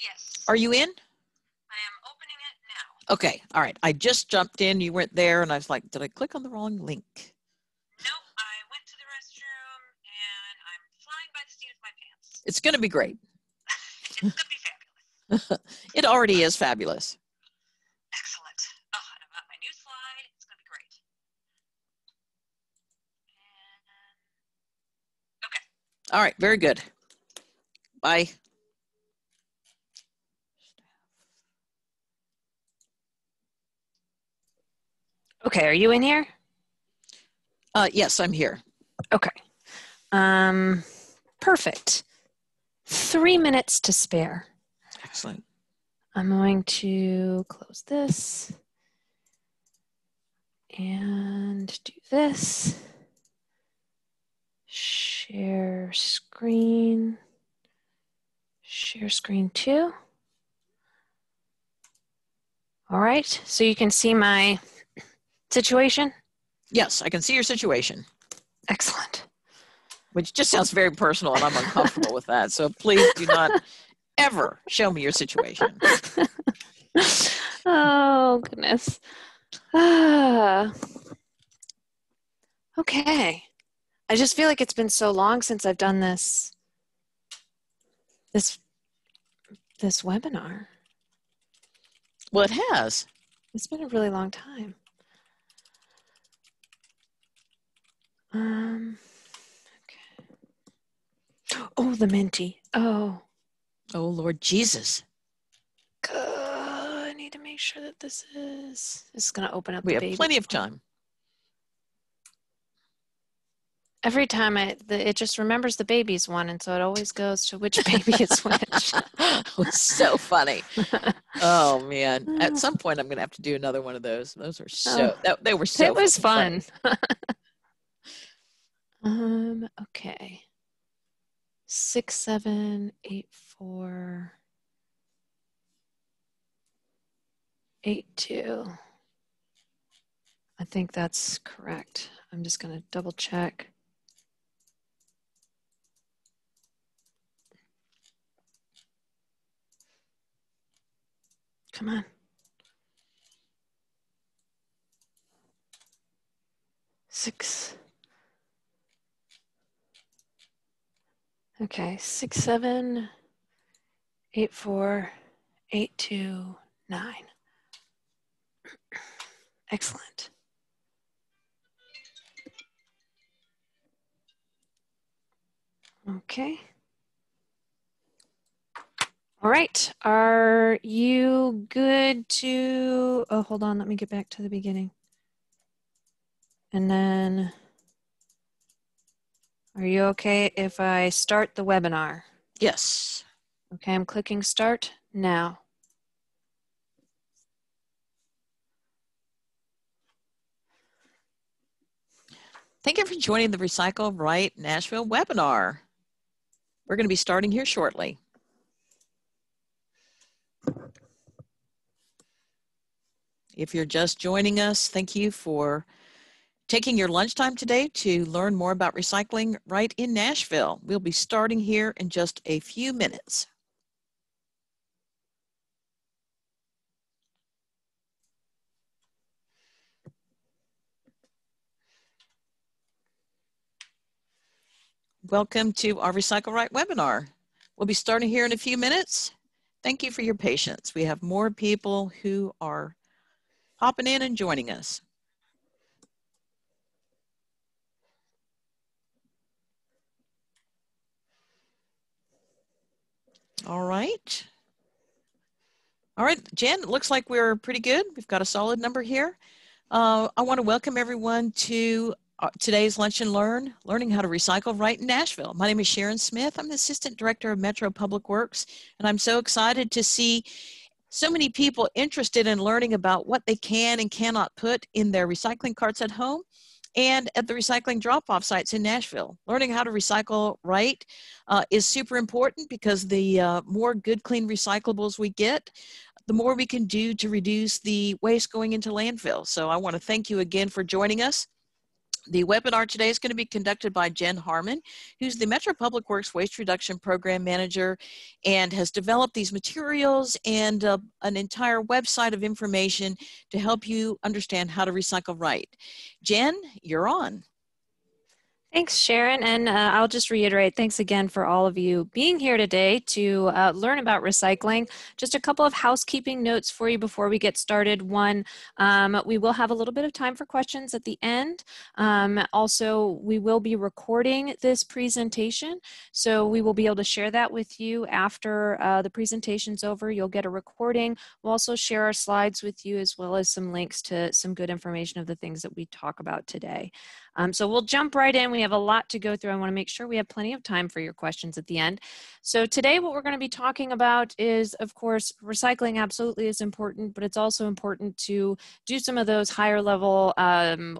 Yes. Are you in? I am opening it now. Okay. All right. I just jumped in. You weren't there, and I was like, did I click on the wrong link? Nope. I went to the restroom, and I'm flying by the seat of my pants. It's going to be great. It's going to be fabulous. It already is fabulous. Excellent. Oh, and I've got my new slide. It's going to be great. And, okay. All right. Very good. Bye. Okay, are you in here? Yes, I'm here. Okay. Perfect. 3 minutes to spare. Excellent. I'm going to close this and do this. Share screen. Share screen too. All right, so you can see my situation? Yes, I can see your situation. Excellent. Which just sounds very personal, and I'm uncomfortable with that. So please do not ever show me your situation. Oh, goodness. Okay. I just feel like it's been so long since I've done this webinar. Well, it has. It's been a really long time. Okay. Oh, the minty. Oh. Oh, Lord Jesus. I need to make sure that this is going to open up. We have plenty of time. Every time it just remembers the baby's one, and so it always goes to which baby it's which. It's so funny. Oh man! At some point, I'm going to have to do another one of those. Those are so. Oh. They were so. It was fun. Okay. 6, 7, 8, 4, 8, 2. I think that's correct. I'm just going to double check. Come on. 6. Okay, 6, 7, 8, 4, 8, 2, 9. Excellent. Okay. All right. Are you good to, oh, hold on. Let me get back to the beginning. And then, are you okay if I start the webinar? Yes. Okay, I'm clicking start now. Thank you for joining the Recycle Right Nashville webinar. We're going to be starting here shortly. If you're just joining us, thank you for taking your lunchtime today to learn more about recycling right in Nashville. We'll be starting here in just a few minutes. Welcome to our Recycle Right webinar. We'll be starting here in a few minutes. Thank you for your patience. We have more people who are popping in and joining us. All right. All right, Jen, it looks like we're pretty good. We've got a solid number here. I want to welcome everyone to today's Lunch and Learn, learning how to recycle right in Nashville. My name is Sharon Smith. I'm the Assistant Director of Metro Public Works, and I'm so excited to see so many people interested in learning about what they can and cannot put in their recycling carts at home and at the recycling drop-off sites in Nashville. Learning how to recycle right is super important because the more good, clean recyclables we get, the more we can do to reduce the waste going into landfill. So I want to thank you again for joining us. The webinar today is going to be conducted by Jen Harmon, who's the Metro Public Works Waste Reduction Program Manager and has developed these materials and an entire website of information to help you understand how to recycle right. Jen, you're on. Thanks, Sharon, and I'll just reiterate, thanks again for all of you being here today to learn about recycling. Just a couple of housekeeping notes for you before we get started. One, we will have a little bit of time for questions at the end. Also, we will be recording this presentation, so we will be able to share that with you after the presentation's over. You'll get a recording. We'll also share our slides with you, as well as some links to some good information of the things that we talk about today. So we'll jump right in. We have a lot to go through. I want to make sure we have plenty of time for your questions at the end. So today what we're going to be talking about is, of course, recycling absolutely is important, but it's also important to do some of those higher level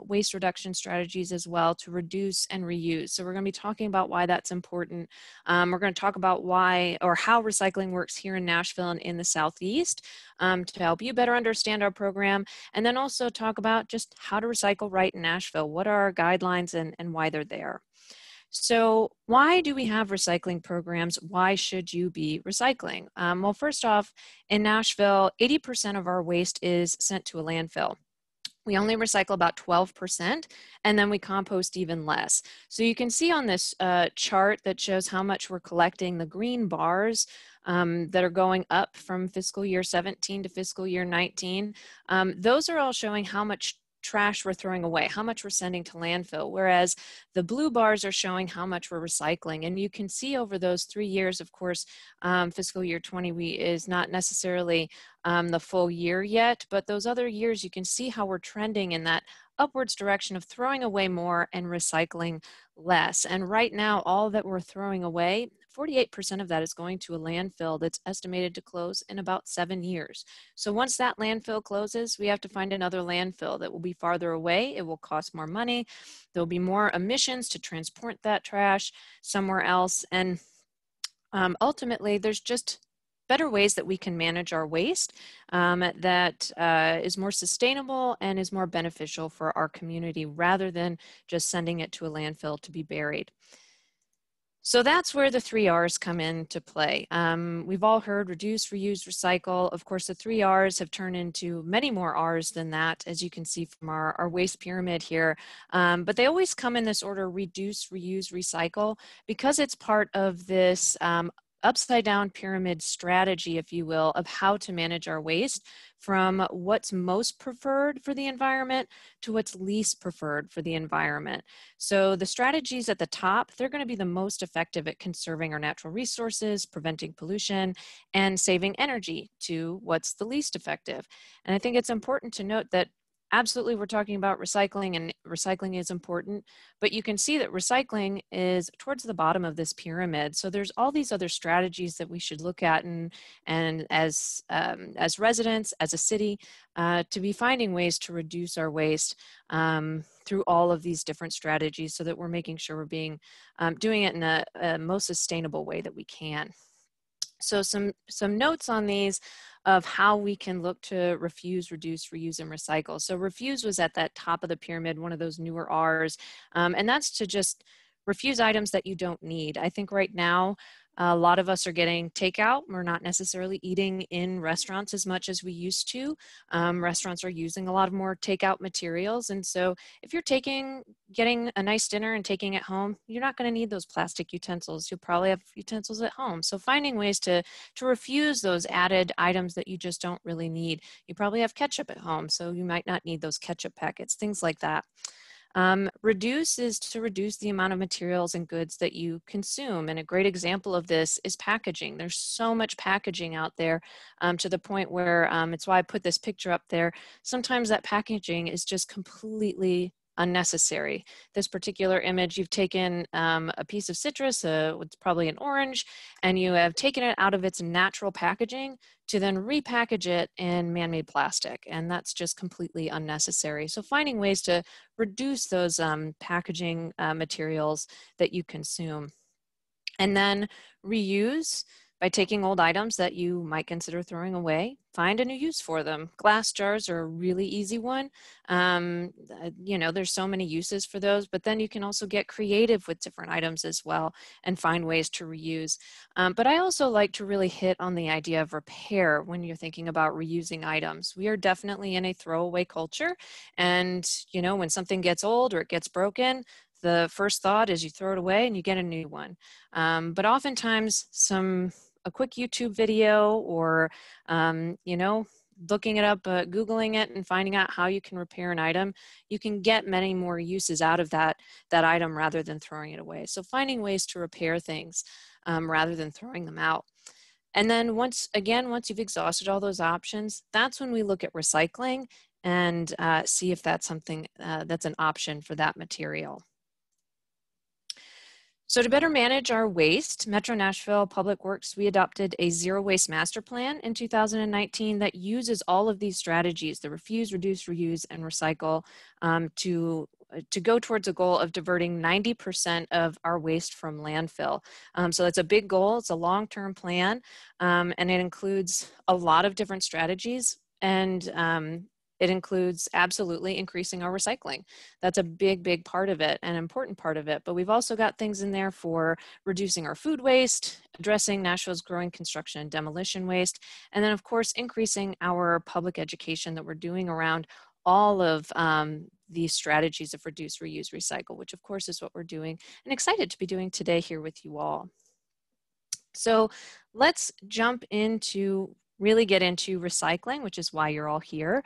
waste reduction strategies as well to reduce and reuse. So we're going to be talking about why that's important. We're going to talk about why or how recycling works here in Nashville and in the Southeast to help you better understand our program, and then also talk about just how to recycle right in Nashville. What are our guidelines and why they're there. So why do we have recycling programs? Why should you be recycling? Well, first off, in Nashville, 80% of our waste is sent to a landfill. We only recycle about 12%, and then we compost even less. So you can see on this chart that shows how much we're collecting, the green bars that are going up from fiscal year 17 to fiscal year 19. Those are all showing how much trash we're throwing away, how much we're sending to landfill, whereas the blue bars are showing how much we're recycling. And you can see over those 3 years, of course, fiscal year 20 is not necessarily the full year yet, but those other years you can see how we're trending in that upwards direction of throwing away more and recycling less. And right now, all that we're throwing away, 48% of that is going to a landfill that's estimated to close in about 7 years. So once that landfill closes, we have to find another landfill that will be farther away. It will cost more money. There'll be more emissions to transport that trash somewhere else. And ultimately, there's just better ways that we can manage our waste that is more sustainable and is more beneficial for our community rather than just sending it to a landfill to be buried. So that's where the 3 R's come into play. We've all heard reduce, reuse, recycle. Of course, the 3 R's have turned into many more R's than that, as you can see from our waste pyramid here. But they always come in this order, reduce, reuse, recycle, because it's part of this upside down pyramid strategy, if you will, of how to manage our waste from what's most preferred for the environment to what's least preferred for the environment. So the strategies at the top, they're going to be the most effective at conserving our natural resources, preventing pollution, and saving energy to what's the least effective. And I think it's important to note that absolutely, we're talking about recycling, and recycling is important, but you can see that recycling is towards the bottom of this pyramid. So there's all these other strategies that we should look at and as residents, as a city, to be finding ways to reduce our waste through all of these different strategies so that we're making sure we're being doing it in a most sustainable way that we can. So some notes on these of how we can look to refuse, reduce, reuse, and recycle. So refuse was at that top of the pyramid, one of those newer R's, and that's to just refuse items that you don't need. I think right now, a lot of us are getting takeout. We're not necessarily eating in restaurants as much as we used to. Restaurants are using a lot more takeout materials. And so if you're getting a nice dinner and taking it home, you're not going to need those plastic utensils. You'll probably have utensils at home. So finding ways to refuse those added items that you just don't really need. You probably have ketchup at home, so you might not need those ketchup packets, things like that. Reduce is to reduce the amount of materials and goods that you consume. And a great example of this is packaging. There's so much packaging out there to the point where it's why I put this picture up there. Sometimes that packaging is just completely unnecessary. This particular image, you've taken a piece of citrus, it's probably an orange, and you have taken it out of its natural packaging to then repackage it in man-made plastic. And that's just completely unnecessary. So finding ways to reduce those packaging materials that you consume. And then reuse. by taking old items that you might consider throwing away, find a new use for them. Glass jars are a really easy one. You know, there's so many uses for those, but then you can also get creative with different items as well and find ways to reuse. But I also like to really hit on the idea of repair when you're thinking about reusing items. We are definitely in a throwaway culture. And, you know, when something gets old or it gets broken, the first thought is you throw it away and you get a new one. But oftentimes a quick YouTube video or, you know, looking it up, Googling it and finding out how you can repair an item, you can get many more uses out of that item rather than throwing it away. So finding ways to repair things rather than throwing them out. And then once you've exhausted all those options, that's when we look at recycling and see if that's something that's an option for that material. So to better manage our waste, Metro Nashville Public Works, we adopted a zero waste master plan in 2019 that uses all of these strategies, the refuse, reduce, reuse, and recycle to go towards a goal of diverting 90% of our waste from landfill. So that's a big goal, it's a long-term plan, and it includes a lot of different strategies and it includes absolutely increasing our recycling. That's a big, big part of it, an important part of it. But we've also got things in there for reducing our food waste, addressing Nashville's growing construction and demolition waste, and then of course, increasing our public education that we're doing around all of these strategies of reduce, reuse, recycle, which of course is what we're doing and excited to be doing today here with you all. So let's jump into really get into recycling, which is why you're all here.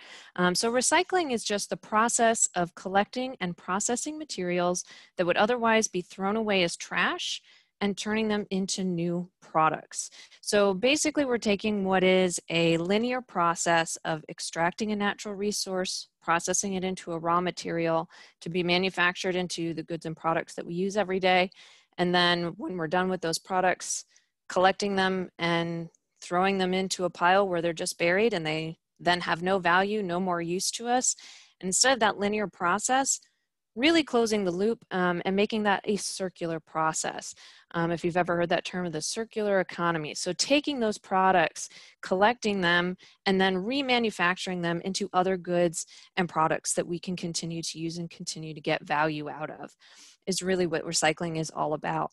So recycling is just the process of collecting and processing materials that would otherwise be thrown away as trash and turning them into new products. So basically we're taking what is a linear process of extracting a natural resource, processing it into a raw material to be manufactured into the goods and products that we use every day. And then when we're done with those products, collecting them and throwing them into a pile where they're just buried and they then have no value, no more use to us. Instead of that linear process, really closing the loop and making that a circular process. If you've ever heard that term, the circular economy. So taking those products, collecting them, and then remanufacturing them into other goods and products that we can continue to use and continue to get value out of is really what recycling is all about.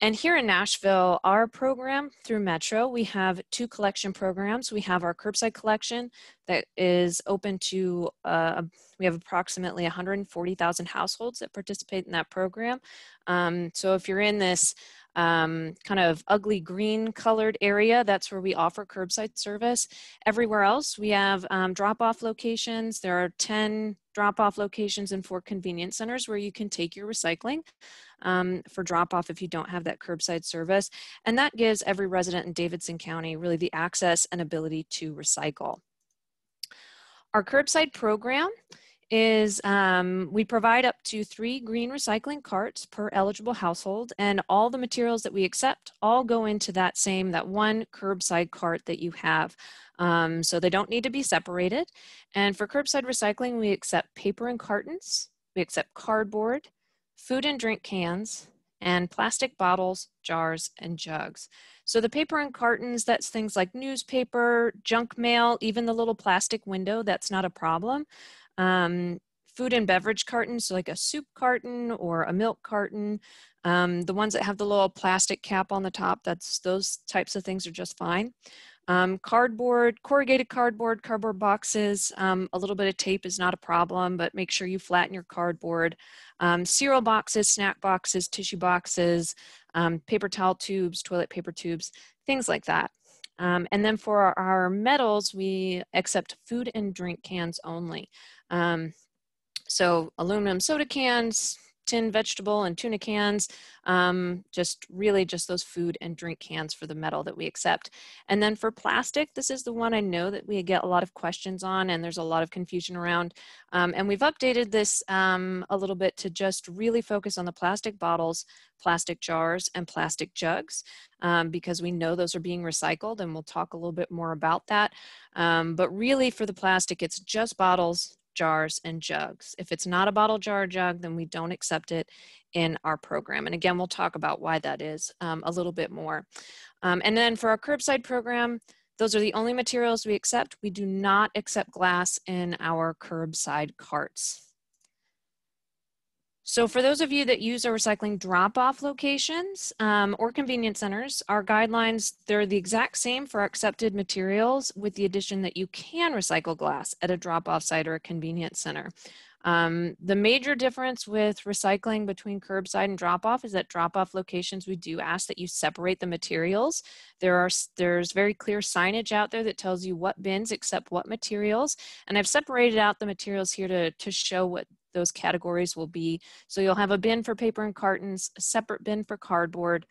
And here in Nashville, our program through Metro, we have two collection programs. We have our curbside collection that is open to, we have approximately 140,000 households that participate in that program. So if you're in this kind of ugly green colored area, that's where we offer curbside service. Everywhere else, we have drop-off locations. There are 10 drop-off locations and 4 convenience centers where you can take your recycling for drop-off if you don't have that curbside service. And that gives every resident in Davidson County really the access and ability to recycle. Our curbside program is we provide up to 3 green recycling carts per eligible household, and all the materials that we accept all go into that one curbside cart that you have. So they don't need to be separated. And for curbside recycling, we accept paper and cartons, we accept cardboard, food and drink cans, and plastic bottles, jars, and jugs. So the paper and cartons, that's things like newspaper, junk mail, even the little plastic window, that's not a problem. Food and beverage cartons, so like a soup carton or a milk carton, the ones that have the little plastic cap on the top, those types of things are just fine. Cardboard, corrugated cardboard, cardboard boxes, a little bit of tape is not a problem, but make sure you flatten your cardboard. Cereal boxes, snack boxes, tissue boxes, paper towel tubes, toilet paper tubes, things like that. And then for our metals, we accept food and drink cans only. So aluminum soda cans, tin vegetable and tuna cans, just those food and drink cans for the metal that we accept. And then for plastic, this is the one I know that we get a lot of questions on and there's a lot of confusion around. And we've updated this a little bit to just really focus on the plastic bottles, plastic jars, and plastic jugs, because we know those are being recycled and we'll talk a little bit more about that. But really for the plastic, it's just bottles, jars, and jugs. If it's not a bottle, jar, or jug, then we don't accept it in our program. And again, we'll talk about why that is a little bit more. And then for our curbside program, those are the only materials we accept. We do not accept glass in our curbside carts. So for those of you that use our recycling drop-off locations or convenience centers, our guidelines, they're the exact same for accepted materials with the addition that you can recycle glass at a drop-off site or a convenience center. The major difference with recycling between curbside and drop-off is that drop-off locations, we do ask that you separate the materials. There's very clear signage out there that tells you what bins accept what materials. And I've separated out the materials here to show what those categories will be. So you'll have a bin for paper and cartons, a separate bin for cardboard,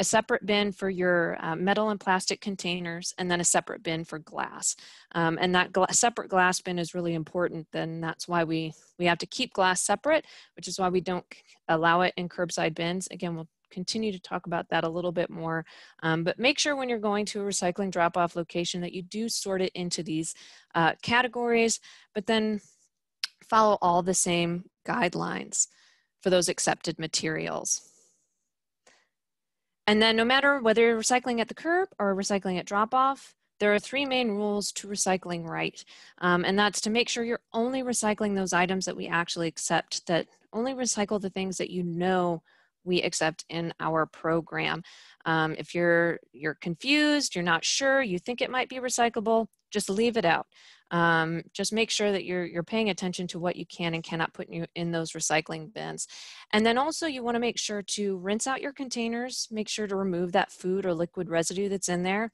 a separate bin for your metal and plastic containers, and then a separate bin for glass. And that separate glass bin is really important. Then that's why we have to keep glass separate, which is why we don't allow it in curbside bins. Again, we'll continue to talk about that a little bit more. But make sure when you're going to a recycling drop-off location that you do sort it into these categories, but then follow all the same guidelines for those accepted materials. And then no matter whether you're recycling at the curb or recycling at drop-off, there are three main rules to recycling right. And that's to make sure you're only recycling those items that we actually accept, that only recycle the things that you know we accept in our program. If you're confused, you're not sure, you think it might be recyclable, just leave it out. Just make sure that you're paying attention to what you can and cannot put in those recycling bins. And then also you want to make sure to rinse out your containers, make sure to remove that food or liquid residue that's in there,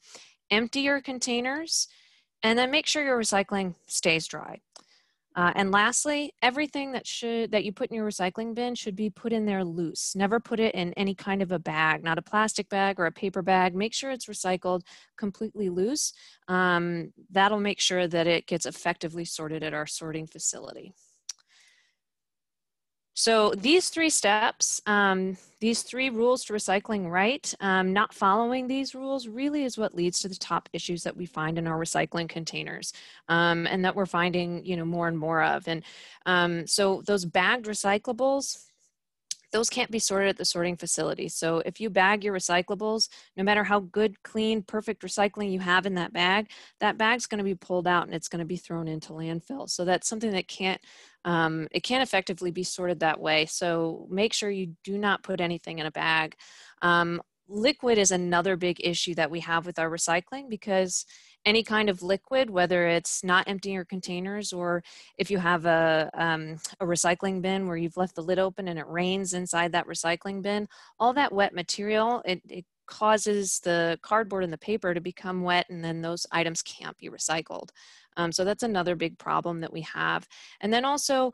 empty your containers, and then make sure your recycling stays dry. And lastly, everything that you put in your recycling bin should be put in there loose. Never put it in any kind of a bag, not a plastic bag or a paper bag. Make sure it's recycled completely loose. That'll make sure that it gets effectively sorted at our sorting facility. So these three steps, these three rules to recycling right, not following these rules really is what leads to the top issues that we find in our recycling containers and that we're finding, more and more of. And so those bagged recyclables, those can't be sorted at the sorting facility. So if you bag your recyclables, no matter how good, clean, perfect recycling you have in that bag's going to be pulled out and it's going to be thrown into landfill. So that's something that can't effectively be sorted that way. So make sure you do not put anything in a bag. Liquid is another big issue that we have with our recycling, because any kind of liquid, whether it's not emptying your containers or if you have a recycling bin where you've left the lid open and it rains inside that recycling bin, all that wet material, it causes the cardboard and the paper to become wet, and then those items can't be recycled. So that's another big problem that we have. And then also,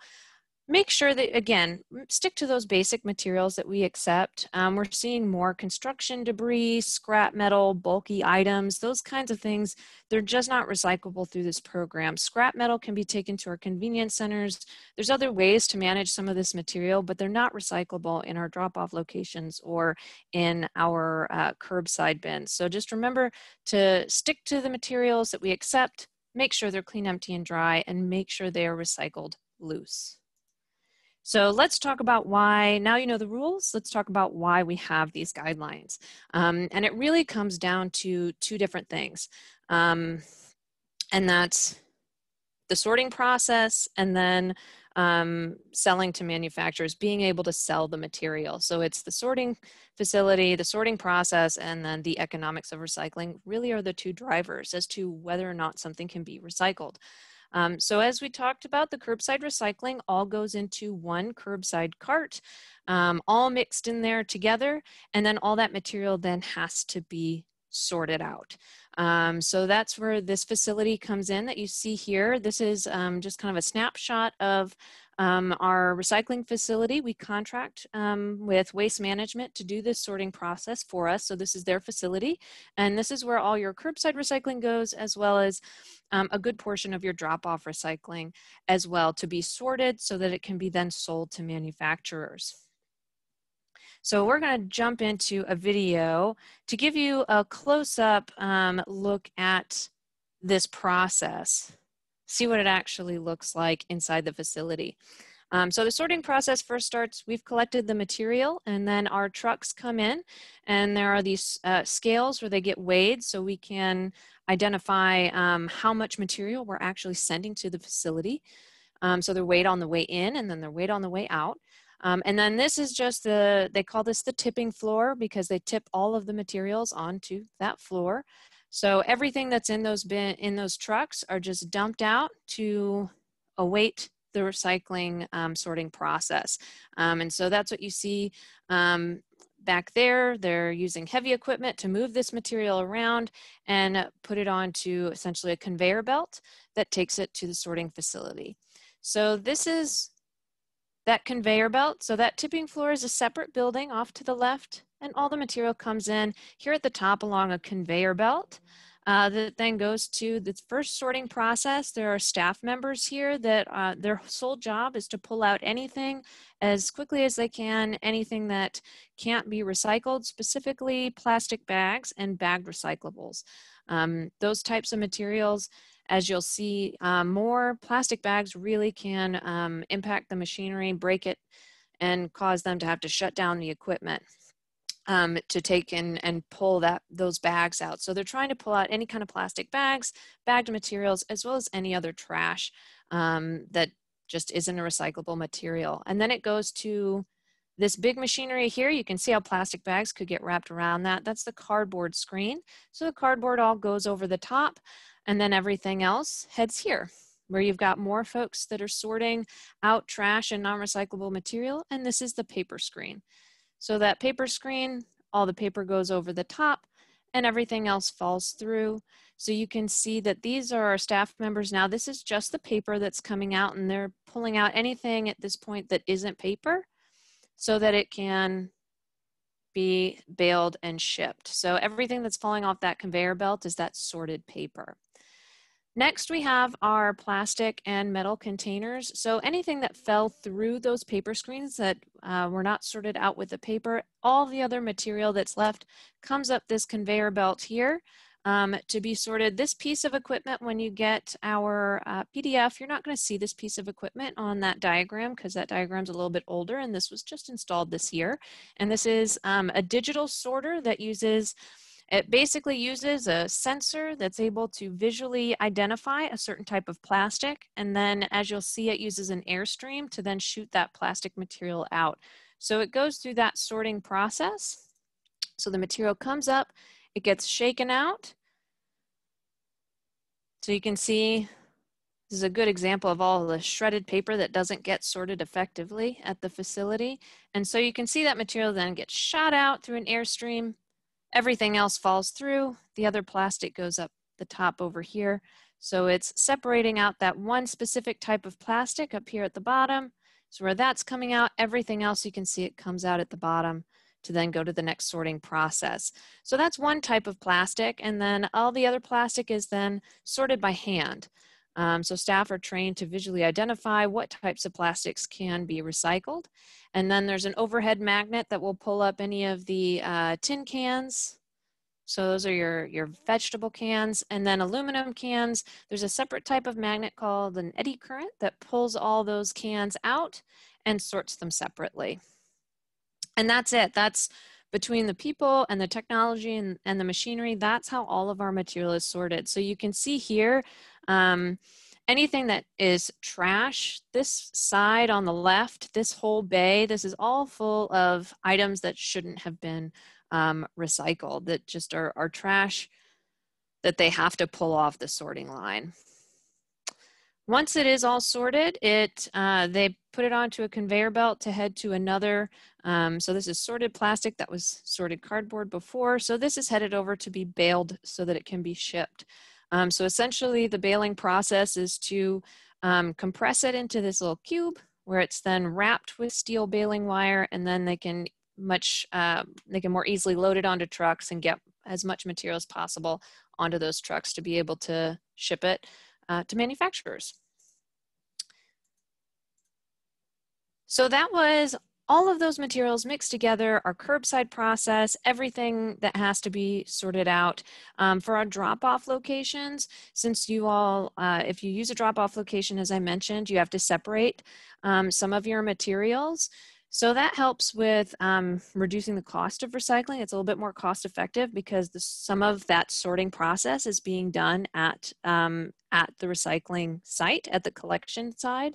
make sure that, again, stick to those basic materials that we accept. We're seeing more construction debris, scrap metal, bulky items, those kinds of things. They're just not recyclable through this program. Scrap metal can be taken to our convenience centers. There's other ways to manage some of this material, but they're not recyclable in our drop-off locations or in our curbside bins. So just remember to stick to the materials that we accept, make sure they're clean, empty, and dry, and make sure they are recycled loose. So let's talk about why, now you know the rules, let's talk about why we have these guidelines. And it really comes down to two different things. And that's the sorting process and then selling to manufacturers, being able to sell the material. So it's the sorting facility, the sorting process, and then the economics of recycling really are the two drivers as to whether or not something can be recycled. So as we talked about, the curbside recycling all goes into one curbside cart, all mixed in there together, and then all that material then has to be sorted out. So that's where this facility comes in that you see here. This is just kind of a snapshot of our recycling facility. We contract with Waste Management to do this sorting process for us. So this is their facility. And this is where all your curbside recycling goes, as well as a good portion of your drop-off recycling as well, to be sorted so that it can be then sold to manufacturers. So we're going to jump into a video to give you a close-up look at this process. see what it actually looks like inside the facility. So the sorting process first starts, we've collected the material, and then our trucks come in, and there are these scales where they get weighed so we can identify how much material we're actually sending to the facility. So they're weighed on the way in, and then they're weighed on the way out. And then this is just they call this the tipping floor because they tip all of the materials onto that floor. So everything that's in those trucks are just dumped out to await the recycling sorting process. And so that's what you see back there. They're using heavy equipment to move this material around and put it onto essentially a conveyor belt that takes it to the sorting facility. So this is that conveyor belt. So that tipping floor is a separate building off to the left, and all the material comes in here at the top along a conveyor belt. That then goes to the first sorting process. There are staff members here that their sole job is to pull out anything as quickly as they can, anything that can't be recycled, specifically plastic bags and bagged recyclables. Those types of materials, as you'll see more, plastic bags really can impact the machinery, break it, and cause them to have to shut down the equipment. To take and pull those bags out. So they're trying to pull out any kind of plastic bags, bagged materials, as well as any other trash that just isn't a recyclable material. And then it goes to this big machinery here. You can see how plastic bags could get wrapped around that. That's the cardboard screen. So the cardboard all goes over the top, and then everything else heads here, where you've got more folks that are sorting out trash and non-recyclable material, and this is the paper screen. So that paper screen, all the paper goes over the top and everything else falls through. So you can see that these are our staff members now. This is just the paper that's coming out, and they're pulling out anything at this point that isn't paper so that it can be baled and shipped. So everything that's falling off that conveyor belt is that sorted paper. Next, we have our plastic and metal containers. So anything that fell through those paper screens that were not sorted out with the paper, all the other material that's left comes up this conveyor belt here to be sorted. This piece of equipment, when you get our PDF, you're not going to see this piece of equipment on that diagram because that diagram's a little bit older, and this was just installed this year. And this is a digital sorter that uses it basically uses a sensor that's able to visually identify a certain type of plastic. And then as you'll see, it uses an airstream to then shoot that plastic material out. So it goes through that sorting process. So the material comes up, it gets shaken out. So you can see this is a good example of all the shredded paper that doesn't get sorted effectively at the facility. And so you can see that material then gets shot out through an airstream. Everything else falls through. The other plastic goes up the top over here. So it's separating out that one specific type of plastic up here at the bottom. So where that's coming out, everything else you can see it comes out at the bottom to then go to the next sorting process. So that's one type of plastic, and then all the other plastic is then sorted by hand. So staff are trained to visually identify what types of plastics can be recycled. And then there's an overhead magnet that will pull up any of the tin cans. So those are your vegetable cans, and then aluminum cans. There's a separate type of magnet called an eddy current that pulls all those cans out and sorts them separately. And that's it. That's between the people and the technology and the machinery, that's how all of our material is sorted. So you can see here, anything that is trash, this side on the left, this whole bay, this is all full of items that shouldn't have been recycled, that just are trash that they have to pull off the sorting line. Once it is all sorted, they put it onto a conveyor belt to head to another. So this is sorted plastic, that was sorted cardboard before. So this is headed over to be baled so that it can be shipped. So essentially the baling process is to compress it into this little cube where it's then wrapped with steel baling wire, and then they can more easily load it onto trucks and get as much material as possible onto those trucks to be able to ship it to manufacturers. So that was all of those materials mixed together, our curbside process, everything that has to be sorted out. For our drop-off locations, since you all, if you use a drop-off location, as I mentioned, you have to separate some of your materials. So that helps with reducing the cost of recycling. It's a little bit more cost effective because some of that sorting process is being done at the recycling site, at the collection side.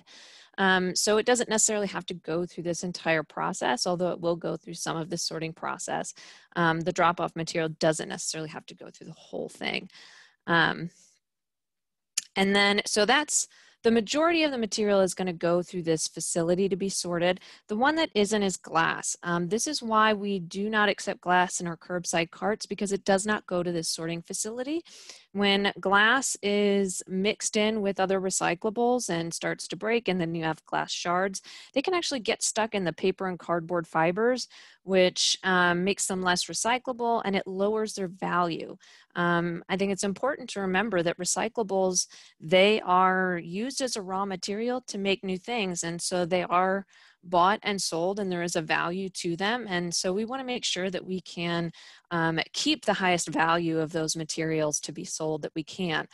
So it doesn't necessarily have to go through this entire process, although it will go through some of the sorting process. The drop-off material doesn't necessarily have to go through the whole thing. And then, so that's, the majority of the material is going to go through this facility to be sorted. The one that isn't is glass. This is why we do not accept glass in our curbside carts, because it does not go to this sorting facility. When glass is mixed in with other recyclables and starts to break, and then you have glass shards, they can actually get stuck in the paper and cardboard fibers, which makes them less recyclable, and it lowers their value. I think it's important to remember that recyclables, they are used as a raw material to make new things, and so they are bought and sold, and there is a value to them. And so we want to make sure that we can keep the highest value of those materials to be sold that we can.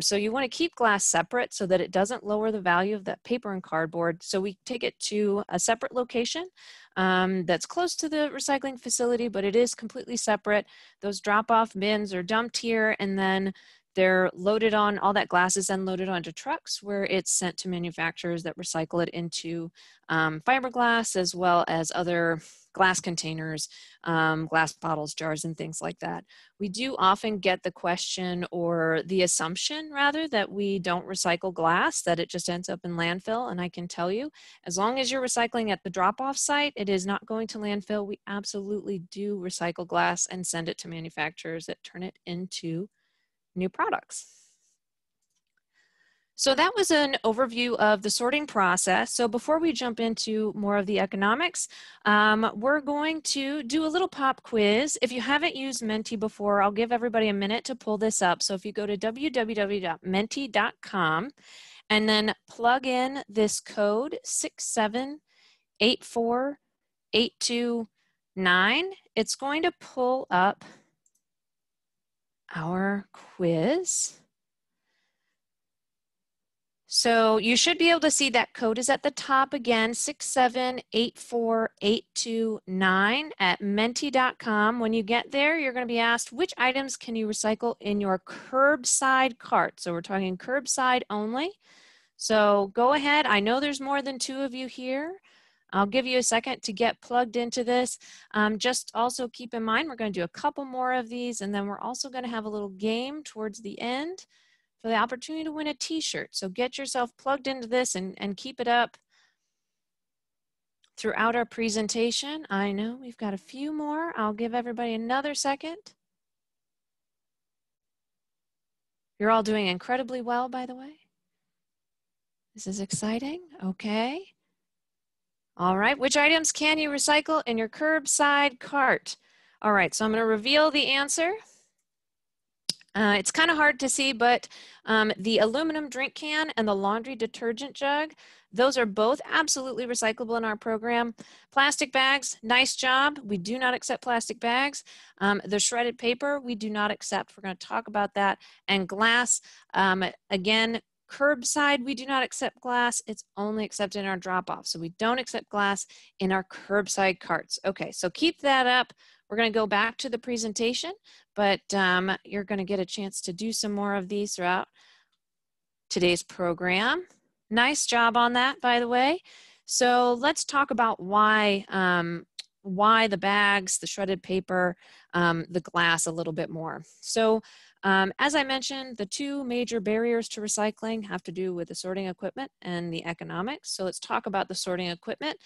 So you want to keep glass separate so that it doesn't lower the value of that paper and cardboard. So we take it to a separate location that's close to the recycling facility, but it is completely separate. Those drop-off bins are dumped here, and then they're loaded on, all that glass is then loaded onto trucks where it's sent to manufacturers that recycle it into fiberglass, as well as other glass containers, glass bottles, jars, and things like that. We do often get the question, or the assumption rather, that we don't recycle glass, that it just ends up in landfill. And I can tell you, as long as you're recycling at the drop-off site, it is not going to landfill. We absolutely do recycle glass and send it to manufacturers that turn it into new products. So that was an overview of the sorting process. So before we jump into more of the economics, we're going to do a little pop quiz. If you haven't used Menti before, I'll give everybody a minute to pull this up. So if you go to www.menti.com and then plug in this code 6784829, it's going to pull up our quiz. So you should be able to see that code is at the top again, 6784829 at menti.com. When you get there, you're going to be asked, which items can you recycle in your curbside cart? So we're talking curbside only. So go ahead. I know there's more than two of you here. I'll give you a second to get plugged into this. Just also keep in mind, we're going to do a couple more of these, and then we're also going to have a little game towards the end for the opportunity to win a t-shirt. So get yourself plugged into this and keep it up throughout our presentation. I know we've got a few more. I'll give everybody another second. You're all doing incredibly well, by the way. This is exciting. Okay. All right, which items can you recycle in your curbside cart? All right, so I'm going to reveal the answer. It's kind of hard to see, but the aluminum drink can and the laundry detergent jug, those are both absolutely recyclable in our program. Plastic bags, nice job. We do not accept plastic bags. The shredded paper, we do not accept. We're going to talk about that. And glass, again, curbside, we do not accept glass. It's only accepted in our drop-off. So we don't accept glass in our curbside carts. Okay, so keep that up. We're going to go back to the presentation, but you're going to get a chance to do some more of these throughout today's program. Nice job on that, by the way. So let's talk about why the bags, the shredded paper, the glass a little bit more. So as I mentioned, the two major barriers to recycling have to do with the sorting equipment and the economics. So let's talk about the sorting equipment.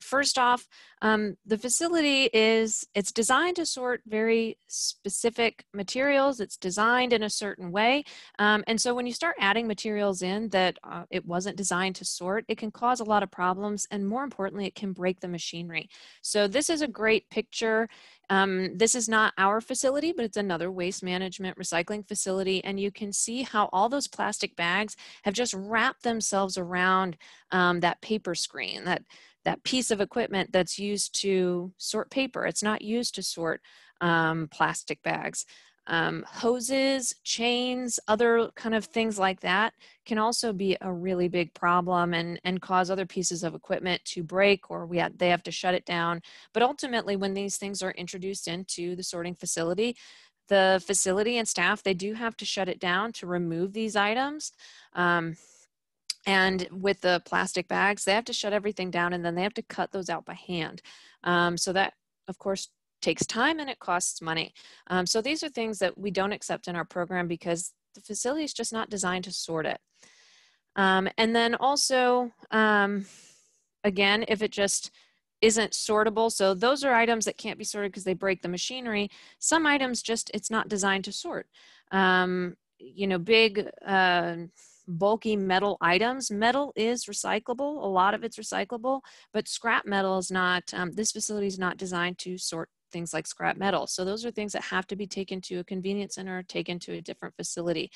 First off, the facility it's designed to sort very specific materials. It's designed in a certain way. And so when you start adding materials in that it wasn't designed to sort, it can cause a lot of problems. And more importantly, it can break the machinery. So this is a great picture. This is not our facility, but it's another waste management recycling facility. And you can see how all those plastic bags have just wrapped themselves around that paper screen, that that piece of equipment that's used to sort paper. It's not used to sort plastic bags. Hoses, chains, other kind of things like that can also be a really big problem and cause other pieces of equipment to break, or they have to shut it down. But ultimately, when these things are introduced into the sorting facility, the facility and staff, they do have to shut it down to remove these items. And with the plastic bags, they have to shut everything down, and then they have to cut those out by hand. So that, of course, takes time and it costs money. So these are things that we don't accept in our program because the facility is just not designed to sort it. And then also, again, if it just isn't sortable, so those are items that can't be sorted because they break the machinery. Some items just, it's not designed to sort. You know, big, bulky metal items. Metal is recyclable. A lot of it's recyclable, but scrap metal is not. This facility is not designed to sort things like scrap metal. So those are things that have to be taken to a convenience center, or taken to a different facility.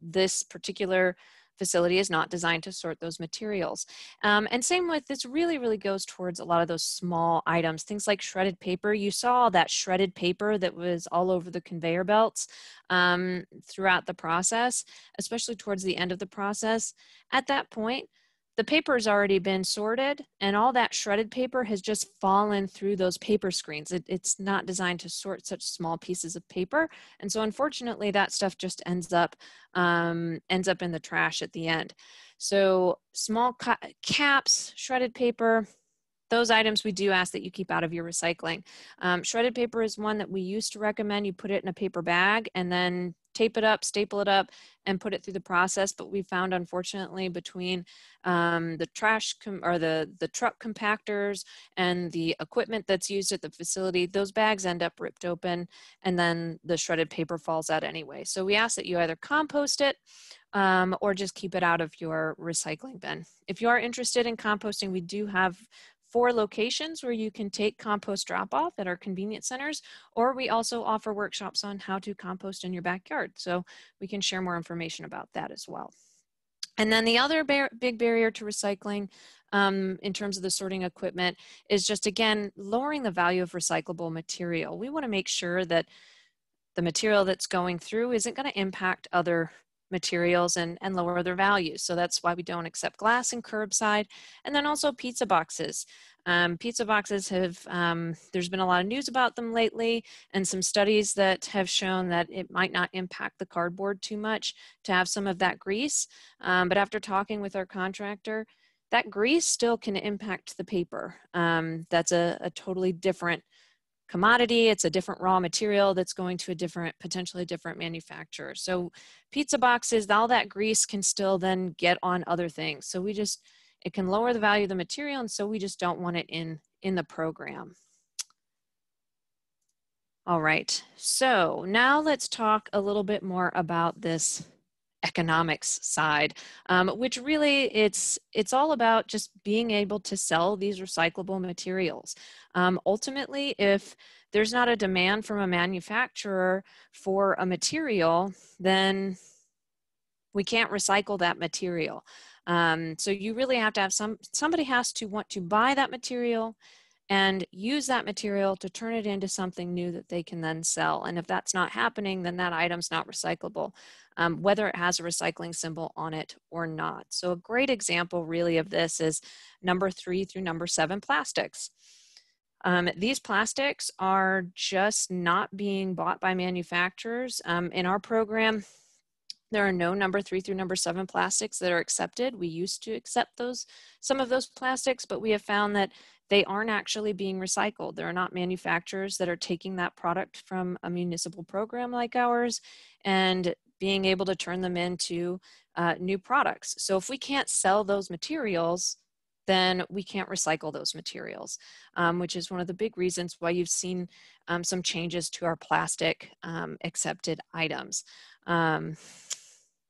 This particular facility is not designed to sort those materials. And same with this, really goes towards a lot of those small items, things like shredded paper. You saw that shredded paper that was all over the conveyor belts throughout the process, especially towards the end of the process. At that point, the paper has already been sorted, and all that shredded paper has just fallen through those paper screens. It's not designed to sort such small pieces of paper. And so unfortunately, that stuff just ends up in the trash at the end. So small caps, shredded paper, those items we do ask that you keep out of your recycling. Shredded paper is one that we used to recommend. You put it in a paper bag and then tape it up, staple it up, and put it through the process. But we found, unfortunately, between the trash or the truck compactors and the equipment that's used at the facility, those bags end up ripped open, and then the shredded paper falls out anyway. So we ask that you either compost it or just keep it out of your recycling bin. If you are interested in composting, we do have 4 locations where you can take compost drop-off at our convenience centers, or we also offer workshops on how to compost in your backyard. So we can share more information about that as well. And then the other big barrier to recycling in terms of the sorting equipment is just, again, lowering the value of recyclable material. We want to make sure that the material that's going through isn't going to impact other materials and lower their value. So that's why we don't accept glass and curbside. And then also pizza boxes. Pizza boxes have, there's been a lot of news about them lately, and some studies that have shown that it might not impact the cardboard too much to have some of that grease. But after talking with our contractor, that grease still can impact the paper. That's a totally different commodity. It's a different raw material that's going to a different, potentially different manufacturer. So pizza boxes, all that grease can still then get on other things. So we just, it can lower the value of the material, and so we just don't want it in the program. All right, so now let's talk a little bit more about this economics side, which really it's all about just being able to sell these recyclable materials. Ultimately, if there's not a demand from a manufacturer for a material, then we can't recycle that material. So you really have to have somebody has to want to buy that material and use that material to turn it into something new that they can then sell. And if that's not happening, then that item's not recyclable, whether it has a recycling symbol on it or not. So a great example really of this is number 3 through number 7 plastics. These plastics are just not being bought by manufacturers. In our program, there are no number 3 through number 7 plastics that are accepted. We used to accept those, some of those plastics, but we have found that they aren't actually being recycled. There are not manufacturers that are taking that product from a municipal program like ours and being able to turn them into new products. So if we can't sell those materials, then we can't recycle those materials, which is one of the big reasons why you've seen some changes to our plastic accepted items.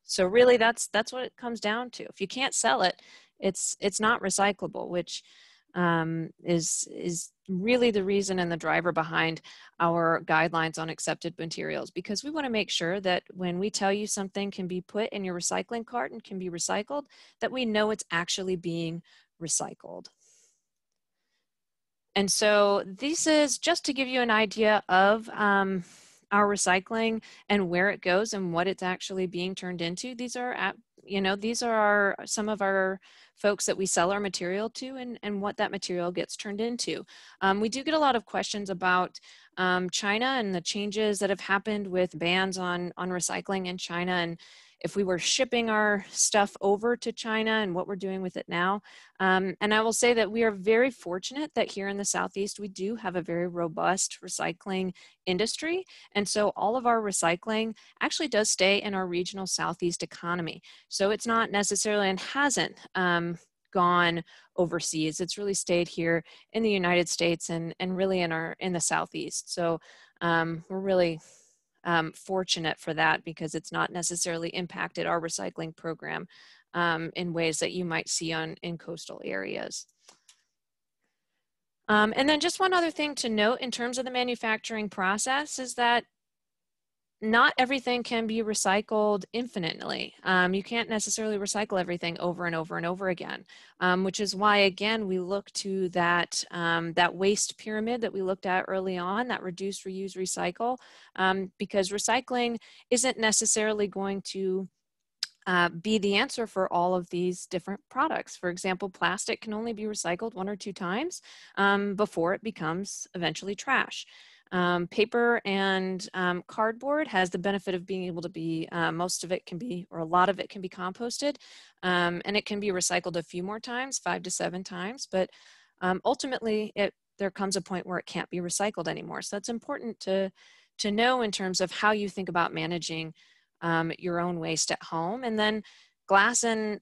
So really that's what it comes down to. If you can't sell it, it's not recyclable, which is really the reason and the driver behind our guidelines on accepted materials, because we want to make sure that when we tell you something can be put in your recycling cart and can be recycled, that we know it's actually being recycled. And so this is just to give you an idea of our recycling and where it goes and what it's actually being turned into. These are, some of our folks that we sell our material to and what that material gets turned into. We do get a lot of questions about China and the changes that have happened with bans on recycling in China, and if we were shipping our stuff over to China and what we're doing with it now. And I will say that we are very fortunate that here in the Southeast, we do have a very robust recycling industry. And so all of our recycling actually does stay in our regional Southeast economy. So it's not necessarily, and hasn't gone overseas. It's really stayed here in the United States and really in the Southeast. So we're really fortunate for that, because it's not necessarily impacted our recycling program in ways that you might see in coastal areas. And then just one other thing to note in terms of the manufacturing process is that not everything can be recycled infinitely. You can't necessarily recycle everything over and over and over again, which is why, again, we look to that, that waste pyramid that we looked at early on, that reduce, reuse, recycle, because recycling isn't necessarily going to be the answer for all of these different products. For example, plastic can only be recycled 1 or 2 times before it becomes eventually trash. Paper and cardboard has the benefit of being able to be, most of it can be, or a lot of it can be composted, and it can be recycled a few more times, 5 to 7 times, but ultimately there comes a point where it can't be recycled anymore. So that's important to know in terms of how you think about managing your own waste at home. And then glass and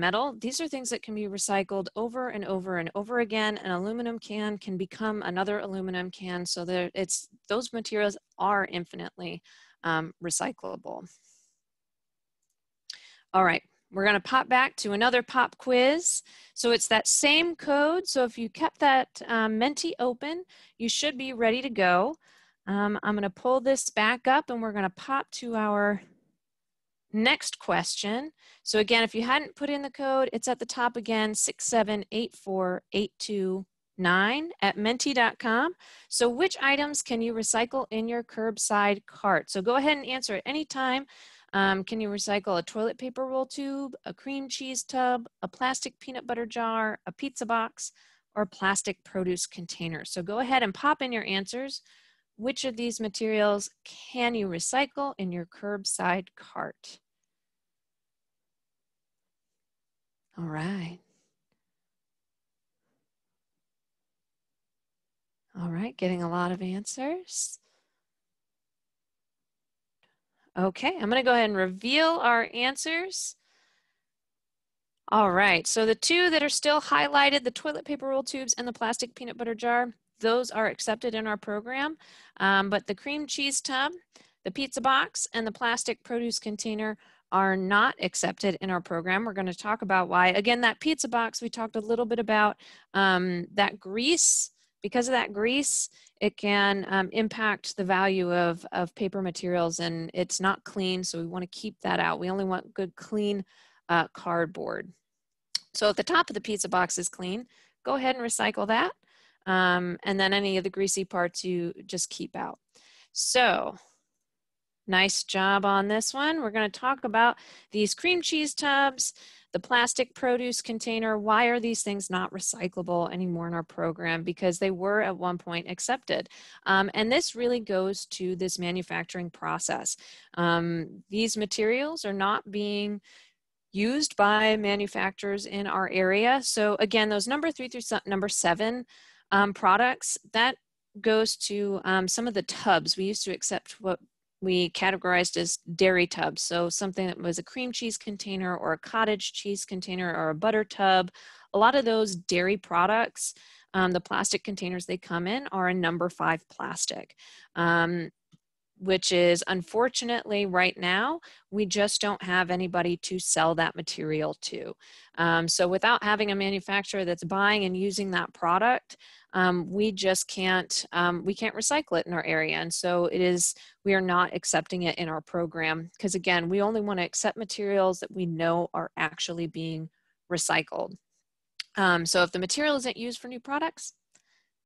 metal, these are things that can be recycled over and over and over again. An aluminum can become another aluminum can, so that those materials are infinitely recyclable. All right, we're gonna pop back to another pop quiz. So it's that same code. So if you kept that Menti open, you should be ready to go. I'm gonna pull this back up and we're gonna pop to our next question. So again, if you hadn't put in the code, it's at the top again, 6784829 at menti.com. So which items can you recycle in your curbside cart? So go ahead and answer at any time. Can you recycle a toilet paper roll tube, a cream cheese tub, a plastic peanut butter jar, a pizza box, or a plastic produce container? So go ahead and pop in your answers. Which of these materials can you recycle in your curbside cart? All right. All right, getting a lot of answers. Okay, I'm gonna go ahead and reveal our answers. All right, so the two that are still highlighted, the toilet paper roll tubes and the plastic peanut butter jar, those are accepted in our program, but the cream cheese tub, the pizza box, and the plastic produce container are not accepted in our program. We're going to talk about why. Again, that pizza box, we talked a little bit about that grease. Because of that grease, it can impact the value of paper materials, and it's not clean, so we want to keep that out. We only want good, clean cardboard. So if the top of the pizza box is clean, go ahead and recycle that. And then any of the greasy parts you just keep out. So nice job on this one. We're going to talk about these cream cheese tubs, the plastic produce container. Why are these things not recyclable anymore in our program? Because they were at one point accepted. And this really goes to this manufacturing process. These materials are not being used by manufacturers in our area. So again, those number 3 through number 7 products, that goes to some of the tubs. We used to accept what we categorized as dairy tubs. So something that was a cream cheese container or a cottage cheese container or a butter tub. A lot of those dairy products, the plastic containers they come in are a number 5 plastic. Which is unfortunately right now, we just don't have anybody to sell that material to. So without having a manufacturer that's buying and using that product, we just can't recycle it in our area. And so we are not accepting it in our program. Because again, we only want to accept materials that we know are actually being recycled. So if the material isn't used for new products,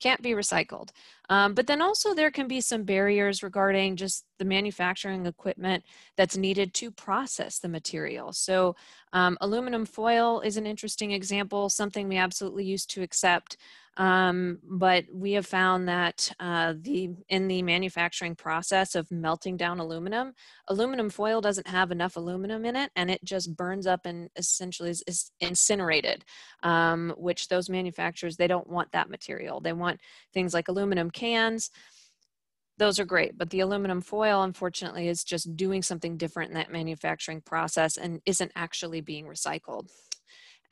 can't be recycled. But then also there can be some barriers regarding just the manufacturing equipment that's needed to process the material. So aluminum foil is an interesting example, something we absolutely used to accept. But we have found that in the manufacturing process of melting down aluminum, aluminum foil doesn't have enough aluminum in it, and it just burns up and essentially is incinerated, which those manufacturers, they don't want that material. They want things like aluminum cans. Those are great, but the aluminum foil, unfortunately, is just doing something different in that manufacturing process and isn't actually being recycled.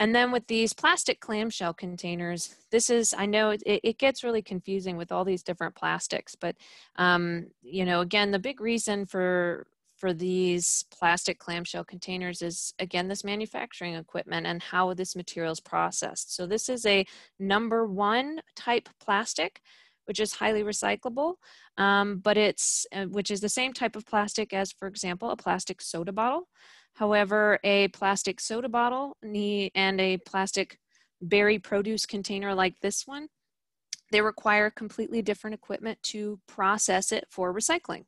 And then with these plastic clamshell containers, this is, I know it gets really confusing with all these different plastics, but you know, again, the big reason for these plastic clamshell containers is, again, this manufacturing equipment and how this material is processed. So this is a #1 type plastic, which is highly recyclable, which is the same type of plastic as, for example, a plastic soda bottle. However, a plastic soda bottle and a plastic berry produce container like this one, they require completely different equipment to process it for recycling.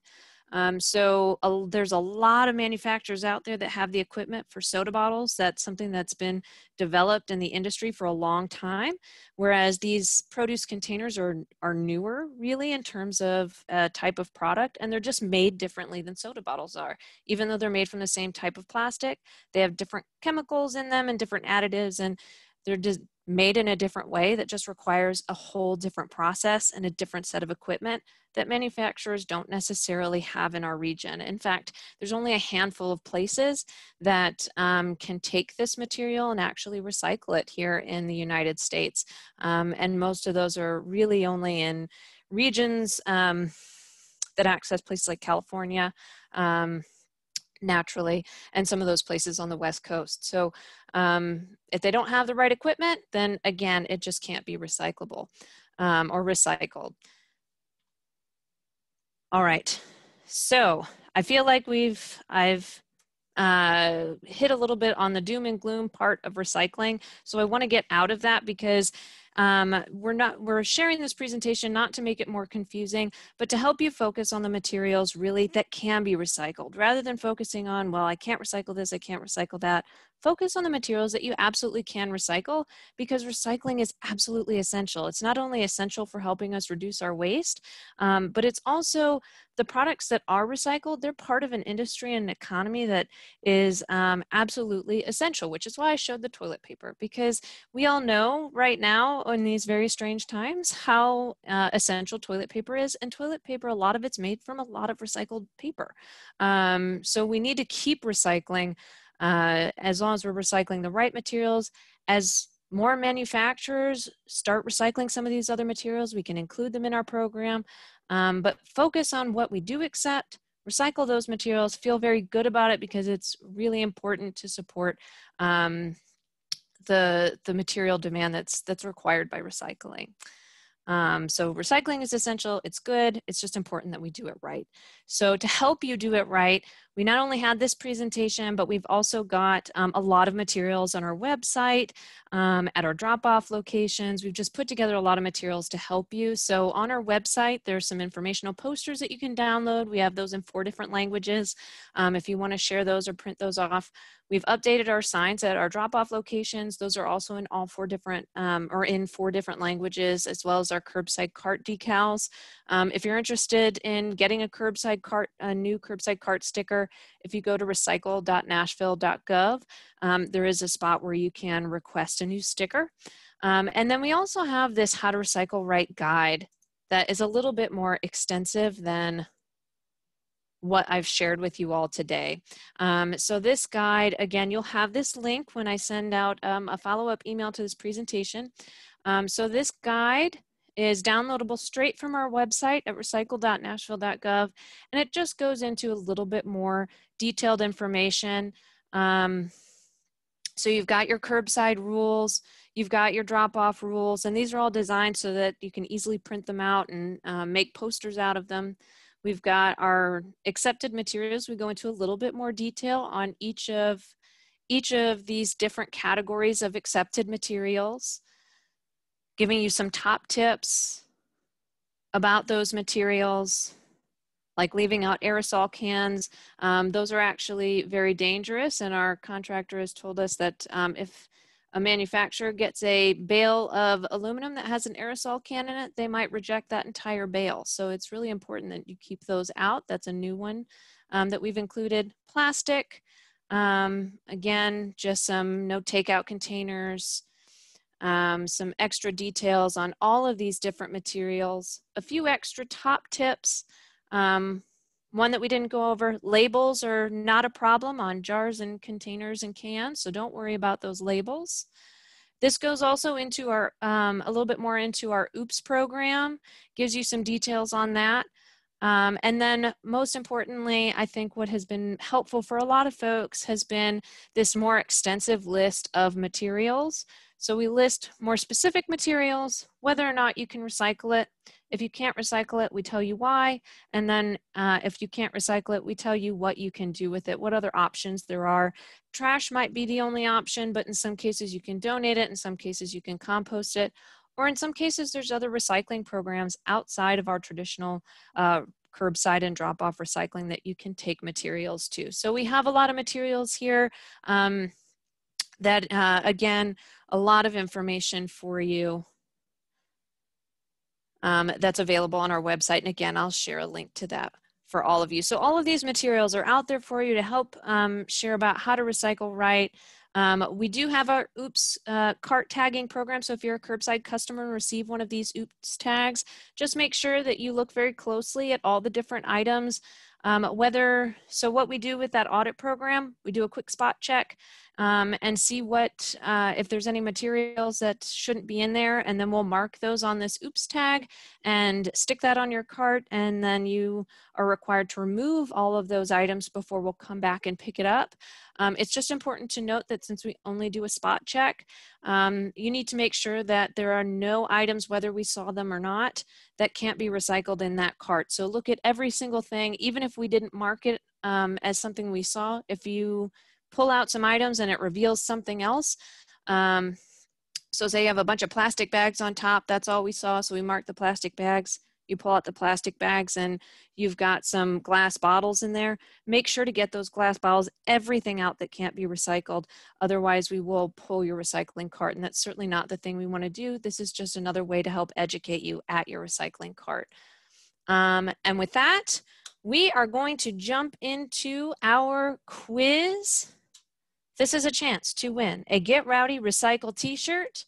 So there's a lot of manufacturers out there that have the equipment for soda bottles. That's something that's been developed in the industry for a long time, whereas these produce containers are newer, really, in terms of type of product, and they're just made differently than soda bottles are. Even though they're made from the same type of plastic, they have different chemicals in them and different additives, and they're just made in a different way that just requires a whole different process and a different set of equipment that manufacturers don't necessarily have in our region. In fact, there's only a handful of places that can take this material and actually recycle it here in the United States. And most of those are really only in regions that access places like California, naturally, and some of those places on the West Coast. So if they don't have the right equipment, then again, it just can't be recyclable or recycled. All right, so I feel like I've hit a little bit on the doom and gloom part of recycling. So I want to get out of that because we're sharing this presentation not to make it more confusing, but to help you focus on the materials really that can be recycled rather than focusing on, well, I can't recycle this, I can't recycle that. Focus on the materials that you absolutely can recycle, because recycling is absolutely essential. It's not only essential for helping us reduce our waste, but it's also the products that are recycled, they're part of an industry and an economy that is absolutely essential, which is why I showed the toilet paper, because we all know right now in these very strange times how essential toilet paper is. And toilet paper, a lot of it's made from a lot of recycled paper. So we need to keep recycling. As long as we're recycling the right materials, as more manufacturers start recycling some of these other materials, we can include them in our program, but focus on what we do accept, recycle those materials, feel very good about it because it's really important to support the material demand that's required by recycling. So recycling is essential, it's good, it's just important that we do it right. So to help you do it right, we not only had this presentation, but we've also got a lot of materials on our website, at our drop-off locations. We've just put together a lot of materials to help you. So on our website, there's some informational posters that you can download. We have those in 4 different languages. If you want to share those or print those off, we've updated our signs at our drop-off locations. Those are also in all 4 different, or in 4 different languages, as well as our curbside cart decals. If you're interested in getting a new curbside cart sticker, if you go to recycle.nashville.gov, there is a spot where you can request a new sticker. And then we also have this How to Recycle Right guide that is a little bit more extensive than what I've shared with you all today. So this guide, again, you'll have this link when I send out a follow-up email to this presentation. So this guide is downloadable straight from our website at recycle.nashville.gov, and it just goes into a little bit more detailed information. So you've got your curbside rules, you've got your drop-off rules, and these are all designed so that you can easily print them out and make posters out of them. We've got our accepted materials. We go into a little bit more detail on each of these different categories of accepted materials, giving you some top tips, about those materials, like leaving out aerosol cans. Those are actually very dangerous, and our contractor has told us that if a manufacturer gets a bale of aluminum that has an aerosol can in it, they might reject that entire bale. So it's really important that you keep those out. That's a new one that we've included. Plastic, again, just some no takeout containers, some extra details on all of these different materials. A few extra top tips. One that we didn't go over, labels are not a problem on jars and containers and cans, so don't worry about those labels. This goes also into our, a little bit more into our OOPS program, gives you some details on that. And then most importantly, I think what has been helpful for a lot of folks has been this more extensive list of materials. So we list more specific materials, whether or not you can recycle it. If you can't recycle it, we tell you why. And then if you can't recycle it, we tell you what you can do with it, what other options there are. Trash might be the only option, but in some cases you can donate it, in some cases you can compost it, or in some cases there's other recycling programs outside of our traditional curbside and drop-off recycling that you can take materials to. So we have a lot of materials here that, again, a lot of information for you that's available on our website. And again, I'll share a link to that for all of you. So all of these materials are out there for you to help share about how to recycle right. We do have our OOPS cart tagging program. So if you're a curbside customer and receive one of these OOPS tags, just make sure that you look very closely at all the different items. So what we do with that audit program, we do a quick spot check and see what, if there's any materials that shouldn't be in there, and then we'll mark those on this OOPS tag and stick that on your cart, and then you are required to remove all of those items before we'll come back and pick it up. It's just important to note that since we only do a spot check, you need to make sure that there are no items, whether we saw them or not, that can't be recycled in that cart. So look at every single thing, even if we didn't mark it as something we saw. If you pull out some items and it reveals something else, so say you have a bunch of plastic bags on top, that's all we saw, so we mark the plastic bags. You pull out the plastic bags and you've got some glass bottles in there. Make sure to get those glass bottles, everything out that can't be recycled. Otherwise, we will pull your recycling cart, and that's certainly not the thing we want to do. This is just another way to help educate you at your recycling cart. And with that, we are going to jump into our quiz. This is a chance to win a Get Rowdy Recycle t-shirt.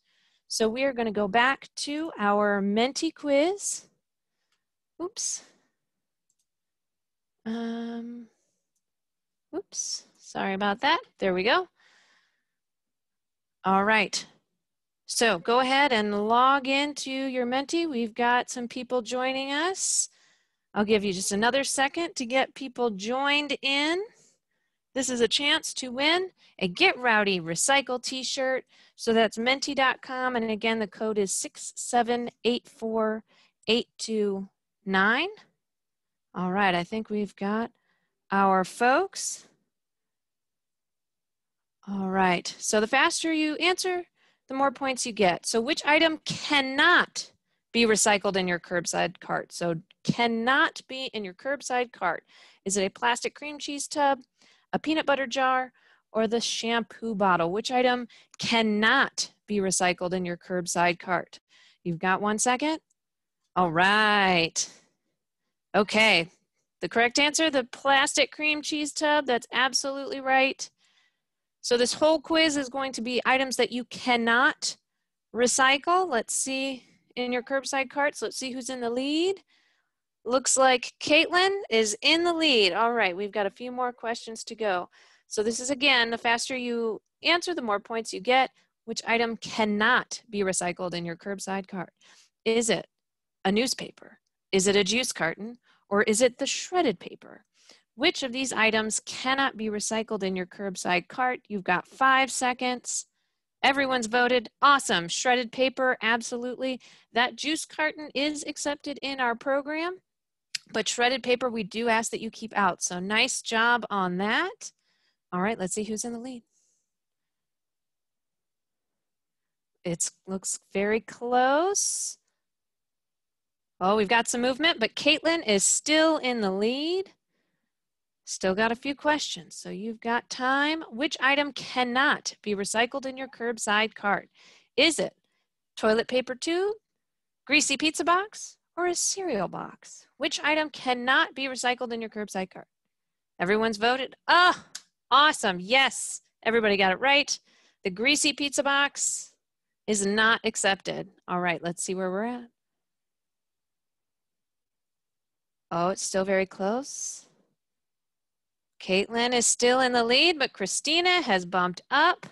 So we are going to go back to our Menti quiz. Oops. Oops, sorry about that. There we go. All right. So go ahead and log into your Menti. We've got some people joining us. I'll give you just another second to get people joined in. This is a chance to win a Get Rowdy Recycle t-shirt. So that's menti.com. And again, the code is 6784829. All right, I think we've got our folks. All right, so the faster you answer, the more points you get. So which item cannot be recycled in your curbside cart? So cannot be in your curbside cart. Is it a plastic cream cheese tub, a peanut butter jar, or the shampoo bottle? Which item cannot be recycled in your curbside cart? You've got 1 second. All right. Okay. The correct answer, the plastic cream cheese tub. That's absolutely right. So this whole quiz is going to be items that you cannot recycle. Let's see in your curbside carts. Let's see who's in the lead. Looks like Caitlin is in the lead. All right. We've got a few more questions to go. So this is, again, the faster you answer, the more points you get. Which item cannot be recycled in your curbside cart? Is it a newspaper? Is it a juice carton? Or is it the shredded paper? Which of these items cannot be recycled in your curbside cart? You've got 5 seconds. Everyone's voted. Awesome. Shredded paper, absolutely. That juice carton is accepted in our program, but shredded paper we do ask that you keep out. So nice job on that. All right, let's see who's in the lead. It looks very close. Oh, we've got some movement, but Caitlin is still in the lead. Still got a few questions, so you've got time. Which item cannot be recycled in your curbside cart? Is it toilet paper tube, greasy pizza box, or a cereal box? Which item cannot be recycled in your curbside cart? Everyone's voted. Oh, awesome. Yes, everybody got it right. The greasy pizza box is not accepted. All right, let's see where we're at. Oh, it's still very close. Caitlin is still in the lead, but Christina has bumped up.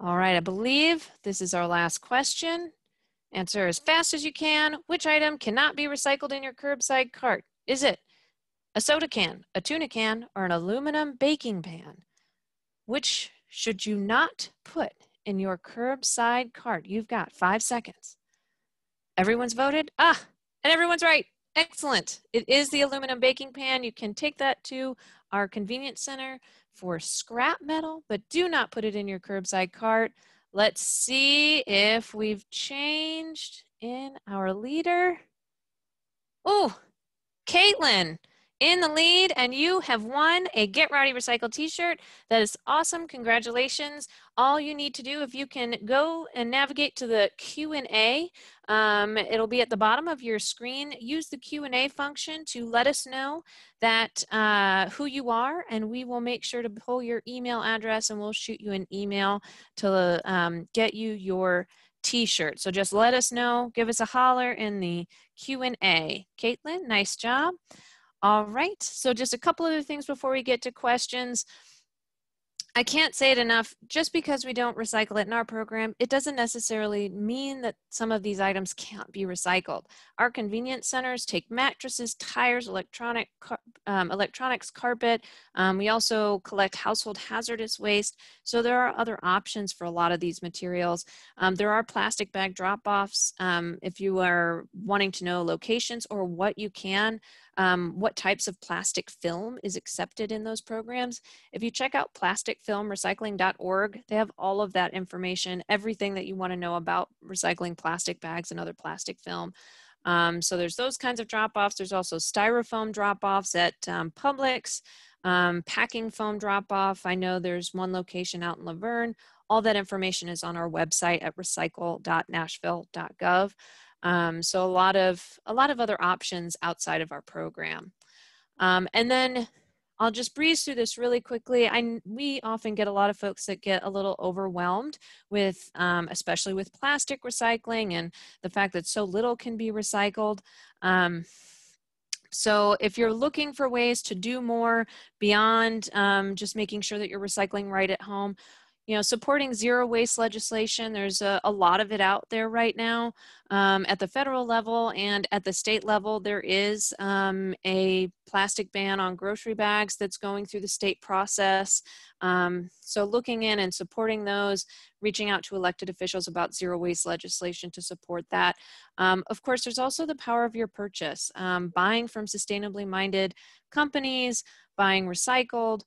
All right, I believe this is our last question. Answer as fast as you can. Which item cannot be recycled in your curbside cart? Is it a soda can, a tuna can, or an aluminum baking pan? Which should you not put in your curbside cart? You've got 5 seconds. Everyone's voted? Ah, and everyone's right. Excellent. It is the aluminum baking pan. You can take that to our convenience center for scrap metal, but do not put it in your curbside cart. Let's see if we've changed in our leader. Oh, Caitlin in the lead, and you have won a Get Rowdy Recycle t-shirt. That is awesome. Congratulations. All you need to do, if you can go and navigate to the Q&A, it'll be at the bottom of your screen. Use the Q&A function to let us know that who you are, and we will make sure to pull your email address, and we'll shoot you an email to get you your t-shirt. So just let us know. Give us a holler in the Q&A. Caitlin, nice job. All right, so just a couple other things before we get to questions. I can't say it enough, just because we don't recycle it in our program, it doesn't necessarily mean that some of these items can't be recycled. Our convenience centers take mattresses, tires, electronics, carpet. We also collect household hazardous waste. So there are other options for a lot of these materials. There are plastic bag drop-offs if you are wanting to know locations or what you can. What types of plastic film is accepted in those programs. If you check out plasticfilmrecycling.org, they have all of that information, everything that you want to know about recycling plastic bags and other plastic film. So there's those kinds of drop-offs. There's also styrofoam drop-offs at Publix, packing foam drop-off. I know there's one location out in Laverne. All that information is on our website at recycle.nashville.gov. So a lot of other options outside of our program. And then I'll just breeze through this really quickly. We often get a lot of folks that get a little overwhelmed with, especially with plastic recycling and the fact that so little can be recycled. So if you're looking for ways to do more beyond just making sure that you're recycling right at home, you know, supporting zero waste legislation, there's a lot of it out there right now at the federal level and at the state level. There is a plastic ban on grocery bags that's going through the state process. So looking in and supporting those, reaching out to elected officials about zero waste legislation to support that. Of course, there's also the power of your purchase, buying from sustainably minded companies, buying recycled,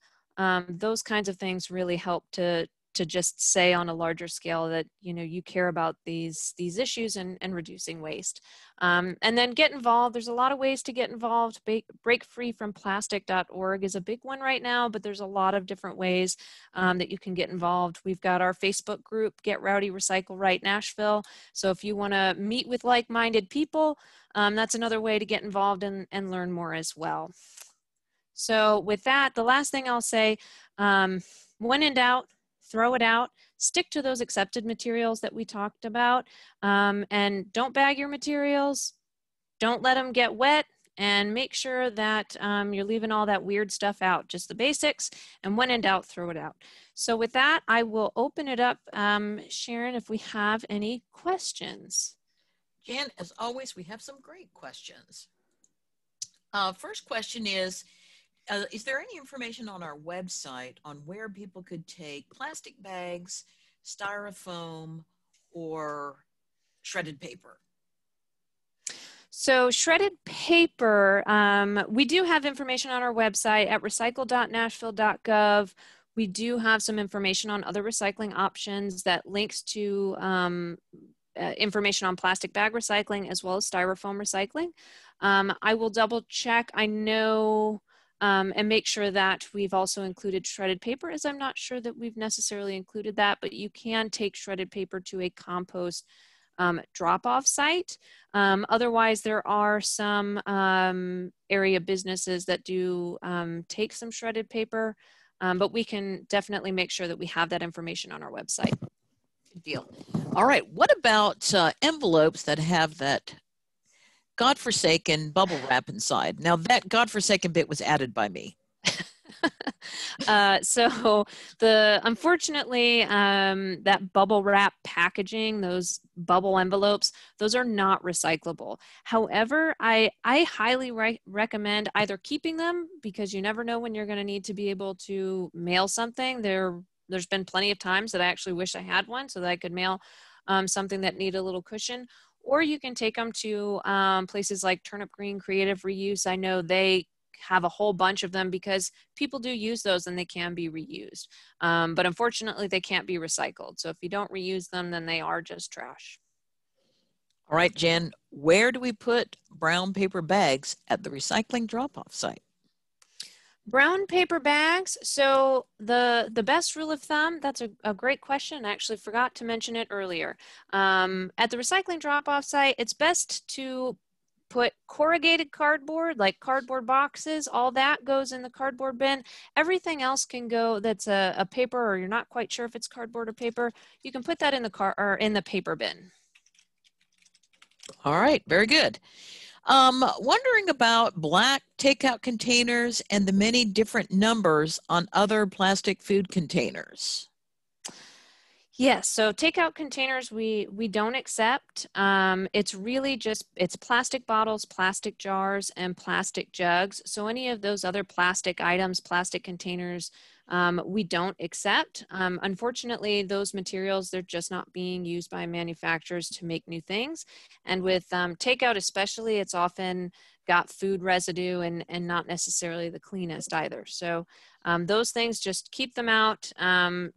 those kinds of things really help to just say on a larger scale that, you know, you care about these issues and reducing waste. And then get involved. There's a lot of ways to get involved. Breakfreefromplastic.org is a big one right now, but there's a lot of different ways that you can get involved. We've got our Facebook group, Get Rowdy Recycle Right Nashville. So if you want to meet with like-minded people, that's another way to get involved and learn more as well. So with that, the last thing I'll say, when in doubt, throw it out, stick to those accepted materials that we talked about, and don't bag your materials, don't let them get wet, and make sure that you're leaving all that weird stuff out, just the basics, and when in doubt, throw it out. So with that, I will open it up, Sharon, if we have any questions. Jen, as always, we have some great questions. First question is there any information on our website on where people could take plastic bags, styrofoam, or shredded paper? So shredded paper, we do have information on our website at recycle.nashville.gov. We do have some information on other recycling options that links to information on plastic bag recycling as well as styrofoam recycling. I will double check. I know and make sure that we've also included shredded paper, as I'm not sure that we've necessarily included that, but you can take shredded paper to a compost drop-off site. Otherwise, there are some area businesses that do take some shredded paper, but we can definitely make sure that we have that information on our website. Good deal. All right, what about envelopes that have that godforsaken bubble wrap inside? Now that godforsaken bit was added by me. So unfortunately, that bubble wrap packaging, those bubble envelopes, those are not recyclable. However, I highly recommend either keeping them, because you never know when you're going to need to be able to mail something. There's been plenty of times that I actually wish I had one so that I could mail something that needed a little cushion. Or you can take them to places like Turnip Green Creative Reuse. I know they have a whole bunch of them because people do use those and they can be reused. But unfortunately, they can't be recycled. So if you don't reuse them, then they are just trash. All right, Jen, where do we put brown paper bags at the recycling drop-off site? Brown paper bags. So the best rule of thumb, that's a great question. I actually forgot to mention it earlier. At the recycling drop-off site, it's best to put corrugated cardboard, like cardboard boxes, all that goes in the cardboard bin. Everything else can go, that's a paper, or you're not quite sure if it's cardboard or paper, you can put that in the paper bin. All right, very good. Wondering about black takeout containers and the many different numbers on other plastic food containers. Yes, so takeout containers we don't accept. It's really just, it's plastic bottles, plastic jars, and plastic jugs. So any of those other plastic items, plastic containers, we don't accept. Unfortunately, those materials, they're just not being used by manufacturers to make new things. And with takeout especially, it's often got food residue and not necessarily the cleanest either. So those things, just keep them out.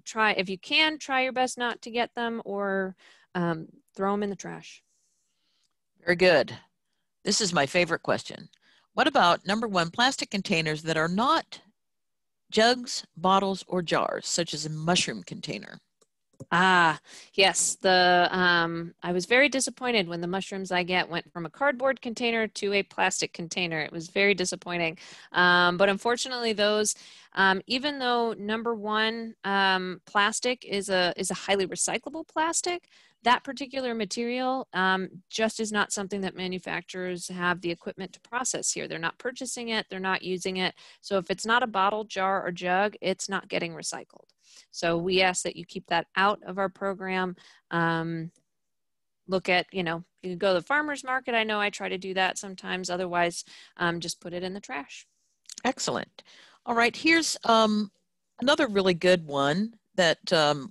Try, if you can, try your best not to get them, or throw them in the trash. Very good. This is my favorite question. What about number one, plastic containers that are not jugs, bottles, or jars, such as a mushroom container? Ah, yes. I was very disappointed when the mushrooms I get went from a cardboard container to a plastic container. It was very disappointing. But unfortunately, those, even though number one plastic is a highly recyclable plastic, that particular material just is not something that manufacturers have the equipment to process here. They're not purchasing it. They're not using it. So if it's not a bottle, jar, or jug, it's not getting recycled. So we ask that you keep that out of our program. Look at, you know, you can go to the farmer's market. I know I try to do that sometimes. Otherwise, just put it in the trash. Excellent. All right. Here's another really good one that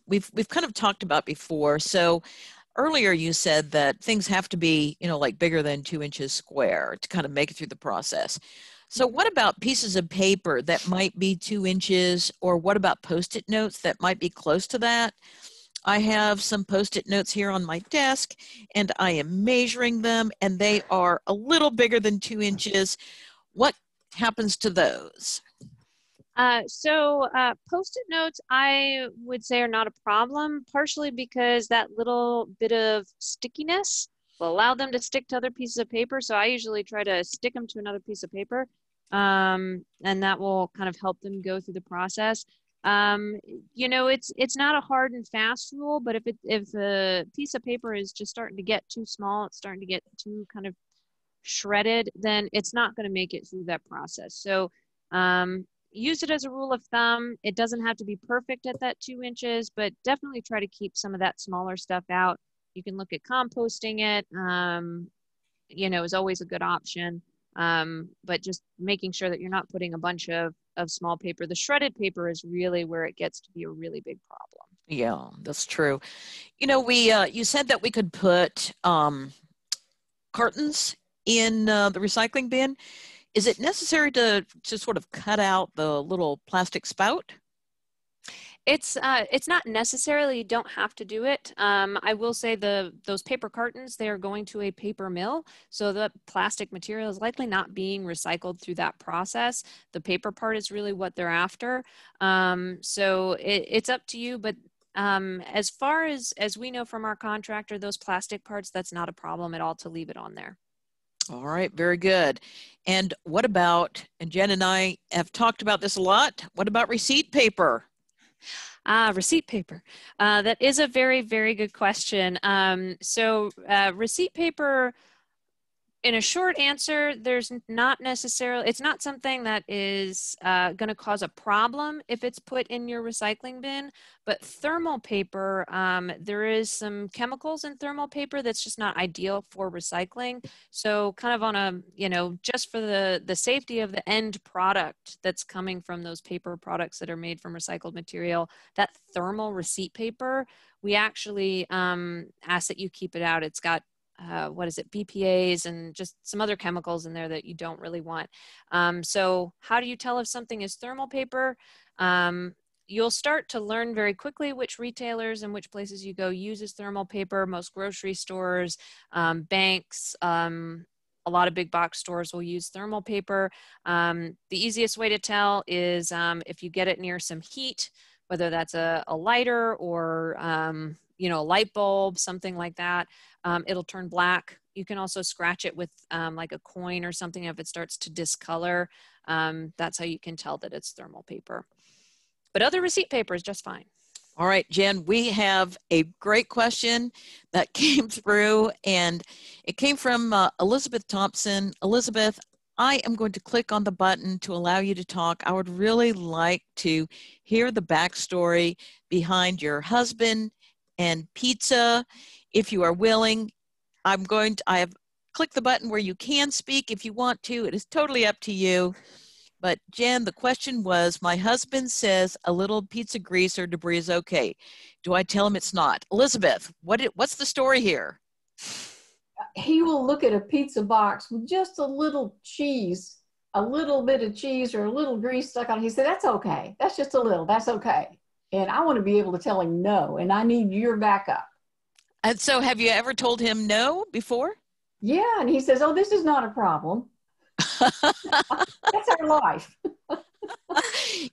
we've kind of talked about before. So earlier you said that things have to be, you know, like bigger than 2 inches square to kind of make it through the process. So what about pieces of paper that might be 2 inches, or what about Post-it notes that might be close to that? I have some Post-it notes here on my desk, and I am measuring them, and they are a little bigger than 2 inches. What happens to those? Post-it notes, I would say, are not a problem, partially because that little bit of stickiness will allow them to stick to other pieces of paper. So I usually try to stick them to another piece of paper, and that will kind of help them go through the process. You know, it's not a hard and fast rule, but if the piece of paper is just starting to get too small, it's starting to get too kind of shredded, then it's not going to make it through that process. So use it as a rule of thumb. It doesn't have to be perfect at that 2 inches, but definitely try to keep some of that smaller stuff out. You can look at composting it, you know, is always a good option, but just making sure that you're not putting a bunch of small paper. The shredded paper is really where it gets to be a really big problem. Yeah, that's true. You know, you said that we could put cartons in the recycling bin. Is it necessary to sort of cut out the little plastic spout? It's not necessarily, you don't have to do it. I will say those paper cartons, they are going to a paper mill. So the plastic material is likely not being recycled through that process. The paper part is really what they're after. So it's up to you, but as far as we know from our contractor, those plastic parts, that's not a problem at all to leave it on there. All right, very good. And what about, and Jen and I have talked about this a lot, what about receipt paper? Receipt paper. That is a very, very good question. So receipt paper, in a short answer, there's not necessarily, it's not something that is going to cause a problem if it's put in your recycling bin, but thermal paper, there is some chemicals in thermal paper that's just not ideal for recycling. So kind of on a, you know, just for the safety of the end product that's coming from those paper products that are made from recycled material, that thermal receipt paper, we actually ask that you keep it out. It's got BPAs and just some other chemicals in there that you don't really want. So how do you tell if something is thermal paper? You'll start to learn very quickly which retailers and which places you go uses thermal paper. Most grocery stores, banks, a lot of big box stores will use thermal paper. The easiest way to tell is if you get it near some heat, whether that's a lighter or you know, a light bulb, something like that, it'll turn black. You can also scratch it with like a coin or something. If it starts to discolor, that's how you can tell that it's thermal paper. But other receipt paper is just fine. All right, Jen, we have a great question that came through, and it came from Elizabeth Thompson. Elizabeth, I am going to click on the button to allow you to talk. I would really like to hear the backstory behind your husband and pizza, if you are willing. I have clicked the button where you can speak if you want to. It is totally up to you. But Jen, the question was, my husband says a little pizza grease or debris is okay. Do I tell him it's not? Elizabeth, what's the story here? He will look at a pizza box with just a little bit of cheese or a little grease stuck on it. He said, that's okay. That's just a little, that's okay. And I want to be able to tell him no, and I need your backup. And so have you ever told him no before? Yeah, and he says, oh, this is not a problem. That's our life.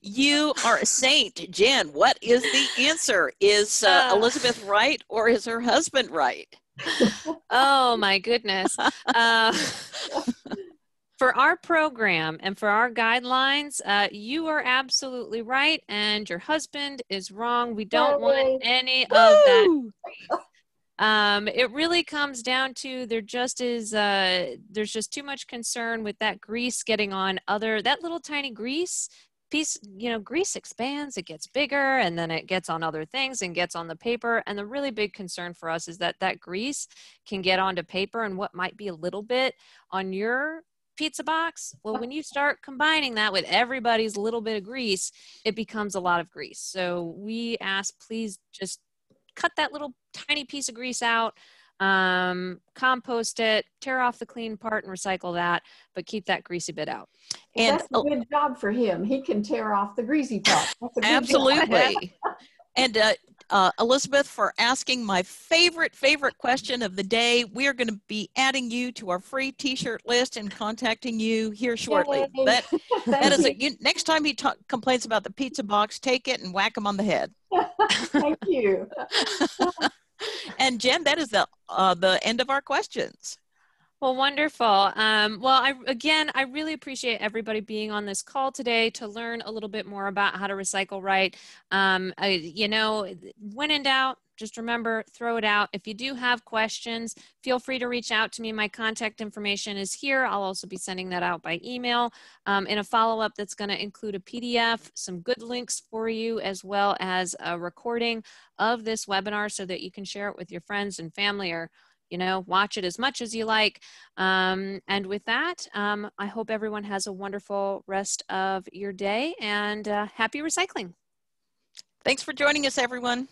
You are a saint, Jen. What is the answer? Is Elizabeth right, or is her husband right? Oh, my goodness. For our program and for our guidelines, you are absolutely right, and your husband is wrong. We don't want any of that. It really comes down to there's just too much concern with that grease getting on that little tiny grease piece. You know, grease expands, it gets bigger, and then it gets on other things and gets on the paper. And the really big concern for us is that grease can get onto paper, and what might be a little bit on your pizza box, well, when you start combining that with everybody's little bit of grease, it becomes a lot of grease. So we ask, please just cut that little tiny piece of grease out, compost it, tear off the clean part and recycle that, but keep that greasy bit out. And that's a good job for him. He can tear off the greasy part. Absolutely. And Elizabeth, for asking my favorite question of the day. We are going to be adding you to our free t-shirt list and contacting you here shortly. Yay. That is next time he complains about the pizza box, take it and whack him on the head. Thank you. And Jen, that is the end of our questions. Well, wonderful. I really appreciate everybody being on this call today to learn a little bit more about how to recycle right. You know, when in doubt, just remember, throw it out. If you do have questions, feel free to reach out to me. My contact information is here. I'll also be sending that out by email in a follow-up that's going to include a PDF, some good links for you, as well as a recording of this webinar so that you can share it with your friends and family, or watch it as much as you like. And with that, I hope everyone has a wonderful rest of your day, and happy recycling. Thanks for joining us, everyone.